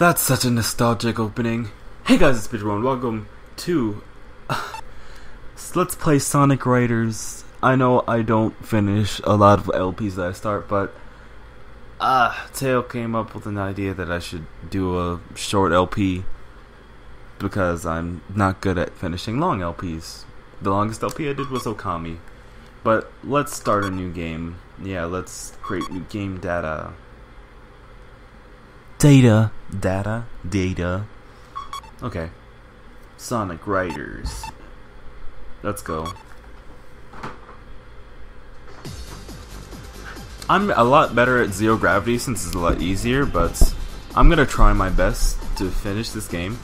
That's such a nostalgic opening. Hey guys, it's Peter1. Welcome to... Let's play Sonic Riders. I know I don't finish a lot of LPs that I start, but... Tail came up with an idea that I should do a short LP because I'm not good at finishing long LPs. The longest LP I did was Okami. But let's start a new game. Yeah, let's create new game data. Data. Okay. Sonic Riders. Let's go. I'm a lot better at Zero Gravity since it's a lot easier, but I'm gonna try my best to finish this game.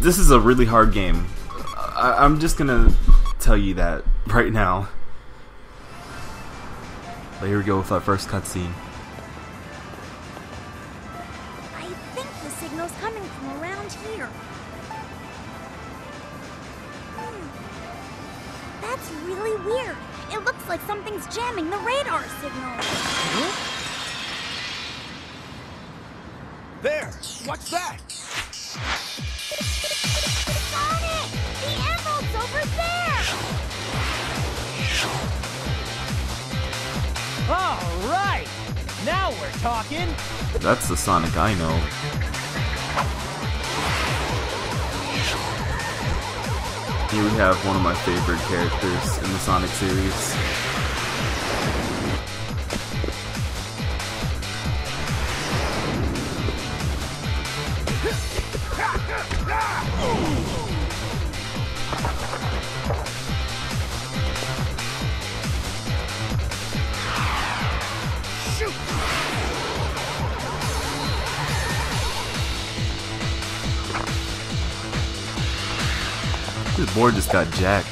This is a really hard game. I'm just gonna tell you that right now. But here we go with our first cutscene. Coming from around here. That's really weird. It looks like something's jamming the radar signal. There! What's that? Sonic! The emerald's over there! All right! Now we're talking! That's the Sonic I know. Here we have one of my favorite characters in the Sonic series. This board just got jacked.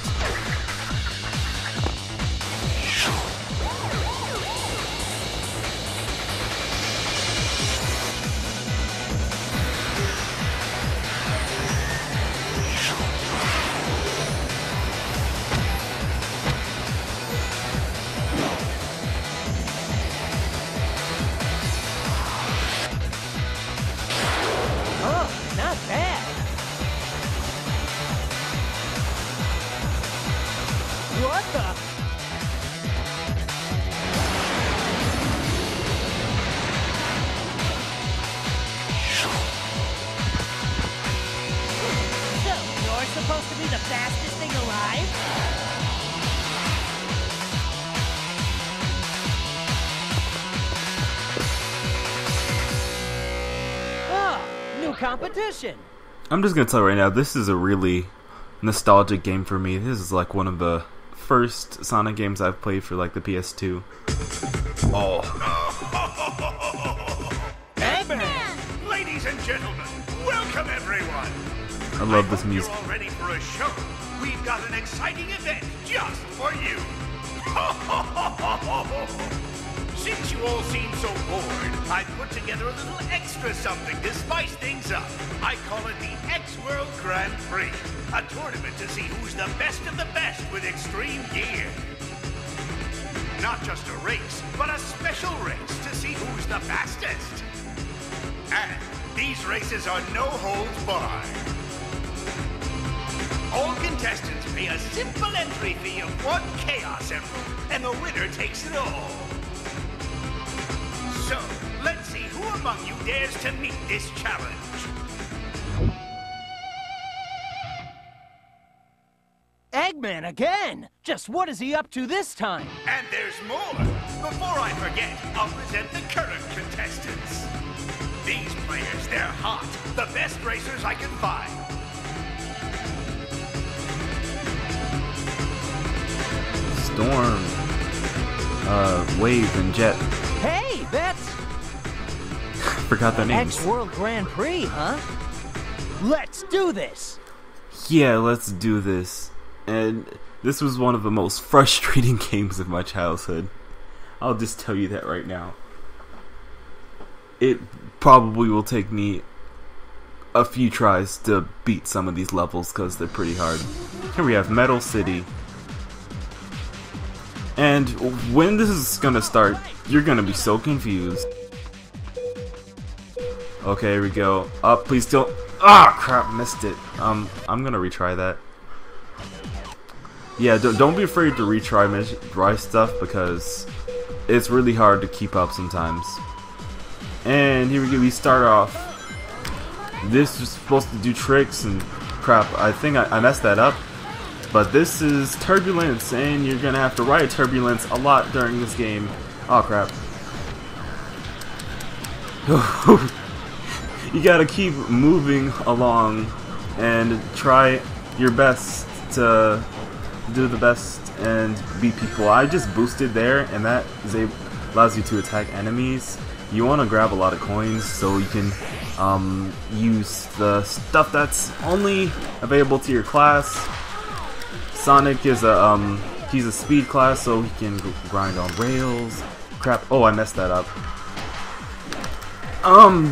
Oh, not bad. What the? So, you're supposed to be the fastest thing alive? Oh, new competition! I'm just gonna tell you right now, this is a really nostalgic game for me. This is like one of the first Sonic games I've played for like the PS2. Oh. Eggman! Ladies and gentlemen, welcome everyone! I love this music. You're all ready for a show. We've got an exciting event just for you. Since you all seem so bored, I've put together a little extra something to spice things up. I call it the X-World Grand Prix. A tournament to see who's the best of the best with extreme gear. Not just a race, but a special race to see who's the fastest. And these races are no holds barred. All contestants pay a simple entry fee of 1 Chaos Emerald, and the winner takes it all. So, let's see who among you dares to meet this challenge. Eggman again! Just what is he up to this time? And there's more! Before I forget, I'll present the current contestants. These players, they're hot. The best racers I can find. Storm. Wave and Jet. Hey, that's... Forgot their names. X-World Grand Prix, huh? Let's do this! Yeah, let's do this. And this was one of the most frustrating games of my childhood. I'll just tell you that right now. It probably will take me a few tries to beat some of these levels because they're pretty hard. Here we have Metal City. And when this is going to start, you're going to be so confused. Okay, here we go. Up, please don't. Ah, crap, missed it. I'm gonna retry that. Yeah, don't be afraid to retry stuff because it's really hard to keep up sometimes. And here we go. We start off. This is supposed to do tricks and crap. I think I messed that up. But this is turbulence, and you're gonna have to ride turbulence a lot during this game. Oh crap. You gotta keep moving along and try your best to do the best and beat people. I just boosted there, and that allows you to attack enemies. You want to grab a lot of coins so you can use the stuff that's only available to your class. Sonic is a he's a speed class, so he can grind on rails. Crap! Oh, I messed that up.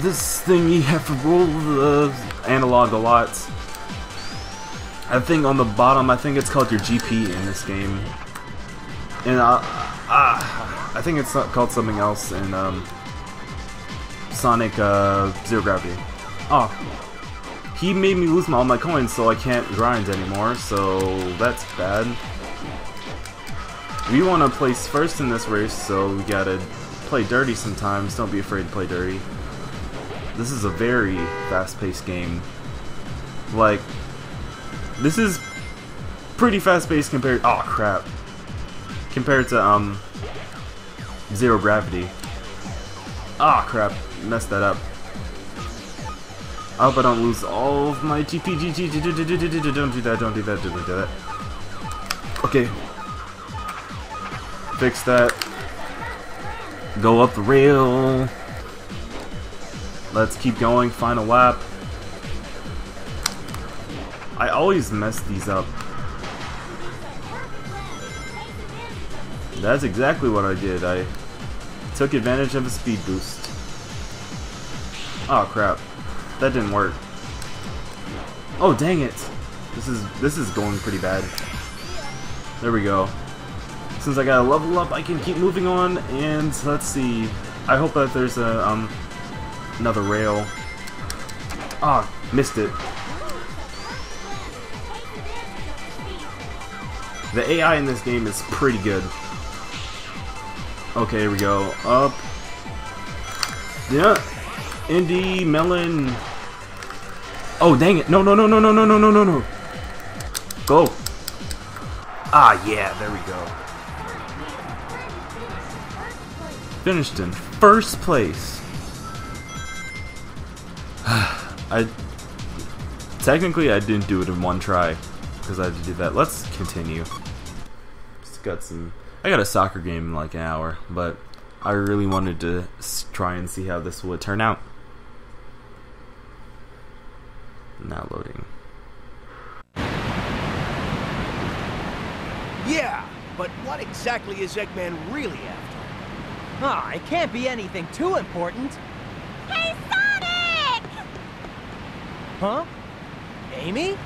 This thing you have to roll the analog a lot. I think on the bottom, I think it's called your GP in this game, and I think it's called something else in Sonic Zero Gravity. Oh, he made me lose all my coins, so I can't grind anymore. So that's bad. We want to place first in this race, so we gotta play dirty sometimes. Don't be afraid to play dirty. This is a very fast-paced game. Like. This is pretty fast-paced compared. Oh crap! Compared to Zero Gravity. Ah crap! Messed that up. I hope I don't lose all of my GPG. Don't do that! Don't do that! Don't do that! Okay. Fix that. Go up the rail. Let's keep going. Final lap. I always mess these up. That's exactly what I did. I took advantage of a speed boost. Oh crap. That didn't work. Oh dang it. This is going pretty bad. There we go. Since I got a level up, I can keep moving on, and let's see. I hope that there's a another rail. Ah, missed it. The AI in this game is pretty good. Okay, here we go. Up. Yeah. Indie Melon. Oh, dang it. No, no, no, no, no, no, no, no, no, no. Go. Ah, yeah. There we go. Finished in first place. Technically, I didn't do it in one try. Because I had to do that. Let's continue. Just got some. I got a soccer game in like an hour, but I really wanted to try and see how this would turn out. Not loading. Yeah, but what exactly is Eggman really after? Ah, it can't be anything too important. Hey, Sonic! Huh? Amy?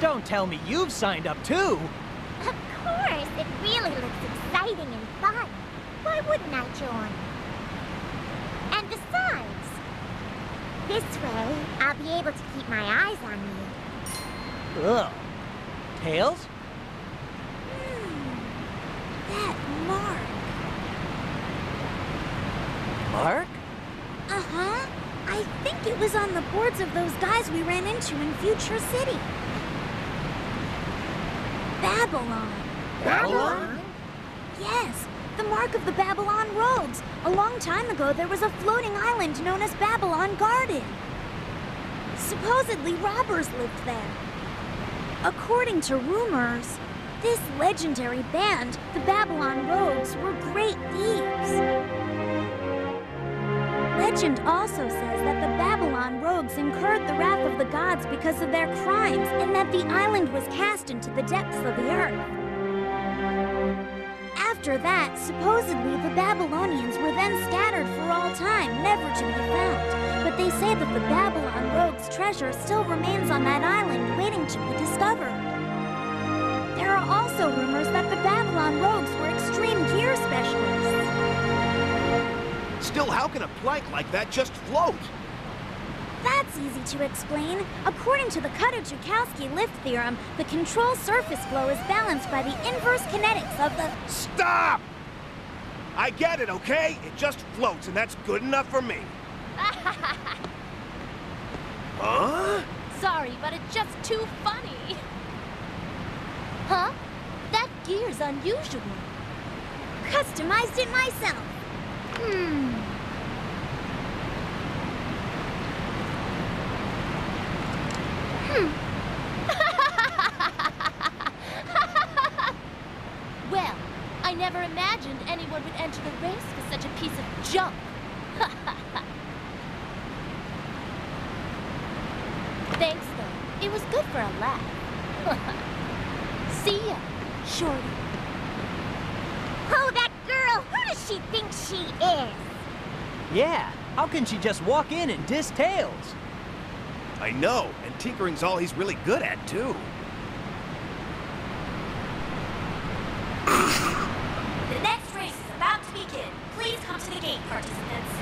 Don't tell me you've signed up too! Of course! It really looks exciting and fun! Why wouldn't I join? And besides, this way I'll be able to keep my eyes on you. Ugh. Tails? That mark. Mark? Uh-huh. I think it was on the boards of those guys we ran into in Future City. Babylon. Babylon? Yes, the mark of the Babylon Rogues. A long time ago, there was a floating island known as Babylon Garden. Supposedly, robbers lived there. According to rumors, this legendary band, the Babylon Rogues, were great thieves. Legend also says that the Babylon Rogues incurred the wrath of the gods because of their crimes, and that the island was cast into the depths of the earth. After that, supposedly the Babylonians were then scattered for all time, never to be found. But they say that the Babylon Rogues' treasure still remains on that island, waiting to be discovered. There are also rumors that the Babylon Rogues were extreme gear specialists. Still, how can a plank like that just float? That's easy to explain. According to the Kutta-Jukowski lift theorem, the control surface flow is balanced by the inverse kinetics of the... Stop! I get it, okay? It just floats, and that's good enough for me. Huh? Sorry, but it's just too funny. Huh? That gear's unusual. Customized it myself. Well, I never imagined anyone would enter the race for such a piece of junk. Thanks, though. It was good for a laugh. See ya, Shorty. Oh, that girl! Who does she think she is? Yeah, how can she just walk in and diss Tails? I know, and tinkering's all he's really good at, too. The next race is about to begin. Please come to the gate, participants.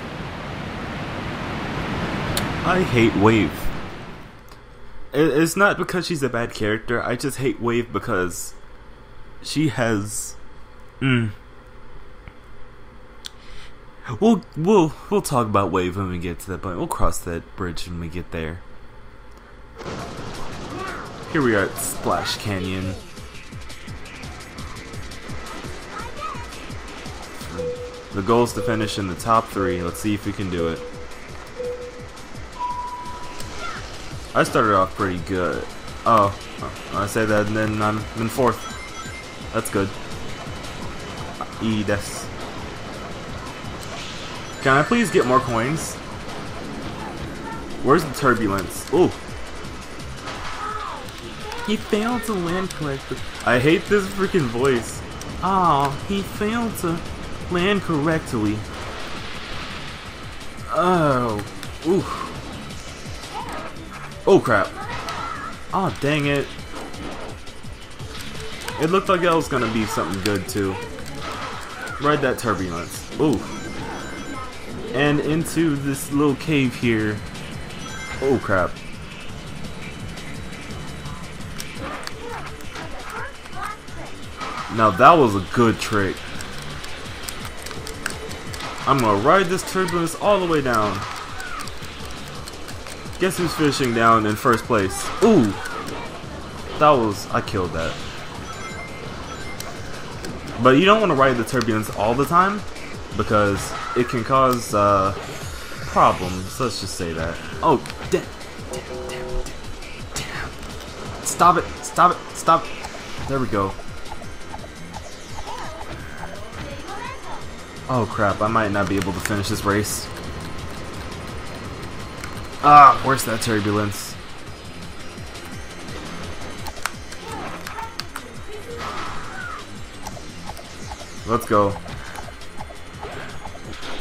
I hate Wave. It's not because she's a bad character, I just hate Wave because she has... We'll talk about Wave when we get to that point. We'll cross that bridge when we get there. Here we are at Splash Canyon. The goal is to finish in the top 3. Let's see if we can do it. I started off pretty good. Oh, I say that and then I'm in 4th. That's good. Yes. Can I please get more coins? Where's the turbulence? Ooh. He failed to land correctly. I hate this freaking voice. Oh, he failed to land correctly. Oh. Ooh. Oh crap. Oh dang it. It looked like that was gonna be something good too. Ride that turbulence. Ooh. And into this little cave here. Oh crap. Now that was a good trick. I'm gonna ride this turbulence all the way down. Guess who's finishing down in first place? Ooh! That was... I killed that. But you don't want to ride the turbulence all the time, because it can cause problems. Let's just say that. Oh, damn! Stop it! Stop it! Stop it! There we go. Oh crap! I might not be able to finish this race. Ah, where's that turbulence? Let's go.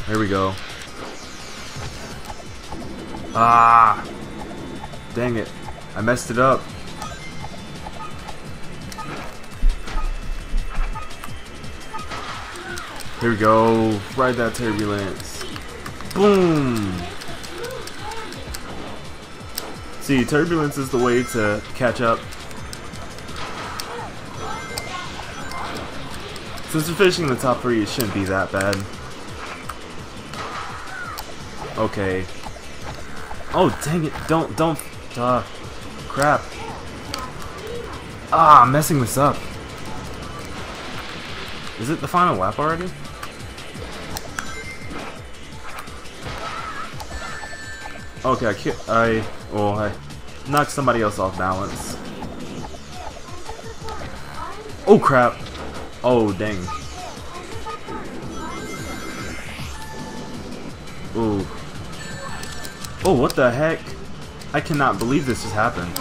Here we go. Ah! Dang it. I messed it up. Here we go. Ride that turbulence. Boom! See, turbulence is the way to catch up. Since we're finishing the top 3, it shouldn't be that bad. Okay. Oh dang it! Don't. Crap. Ah, I'm messing this up. Is it the final lap already? Okay, I knocked somebody else off balance. Oh crap! Oh dang. Ooh. Oh, what the heck? I cannot believe this just happened.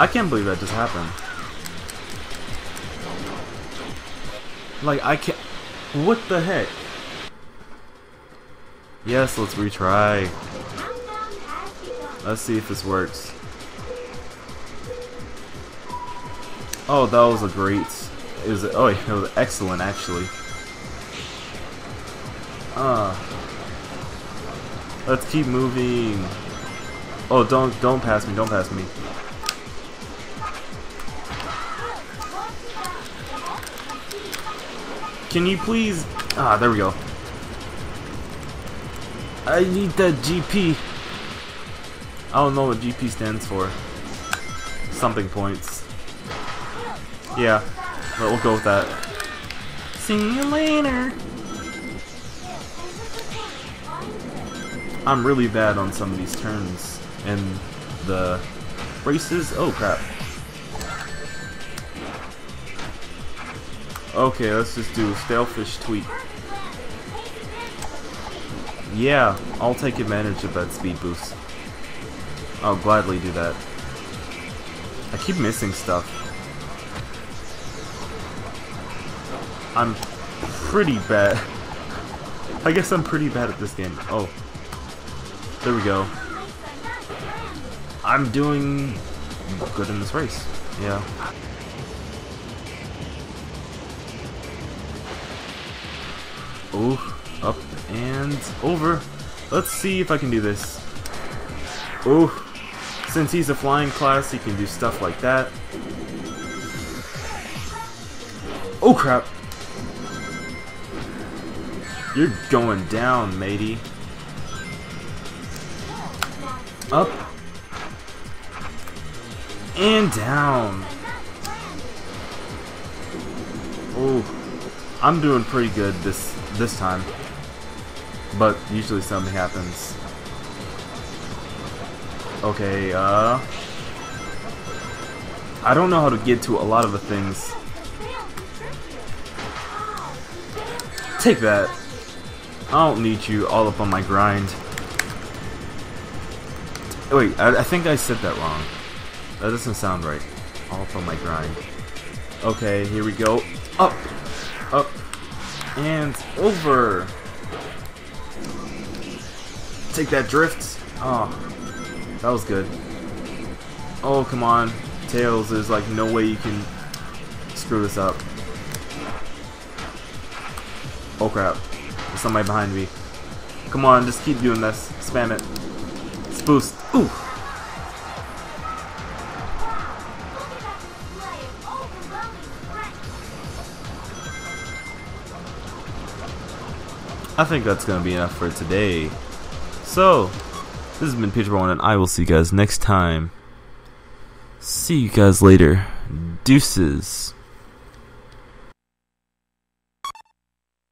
I can't believe that just happened. Like, I can't... What the heck? Yes, let's retry. Let's see if this works. Oh, that was a great... It was an excellent, actually. Let's keep moving. Oh, don't pass me, don't pass me. Can you please? Ah, there we go. I need that GP. I don't know what GP stands for. Something points. Yeah, but we'll go with that. See you later. I'm really bad on some of these turns and the races. Oh crap. Okay, let's just do Stalefish Tweet. Yeah, I'll take advantage of that speed boost. I'll gladly do that. I keep missing stuff. I'm pretty bad. I guess I'm pretty bad at this game. Oh. There we go. I'm doing good in this race. Yeah. Oh. Up and over. Let's see if I can do this. Ooh. Since he's a flying class, he can do stuff like that. Oh crap. You're going down, matey. Up. And down. Oh. I'm doing pretty good this time. But usually something happens. Okay, I don't know how to get to a lot of the things. Take that. I don't need you all up on my grind. Wait, I think I said that wrong. That doesn't sound right. All up on my grind. Okay, here we go. Up. Up. And over. Take that drift. Oh, that was good. Oh, come on. Tails, there's like no way you can screw this up. Oh crap. There's somebody behind me. Come on, just keep doing this. Spam it. Let's boost. Ooh. I think that's going to be enough for today. So, this has been Peterbone, and I will see you guys next time. See you guys later. Deuces.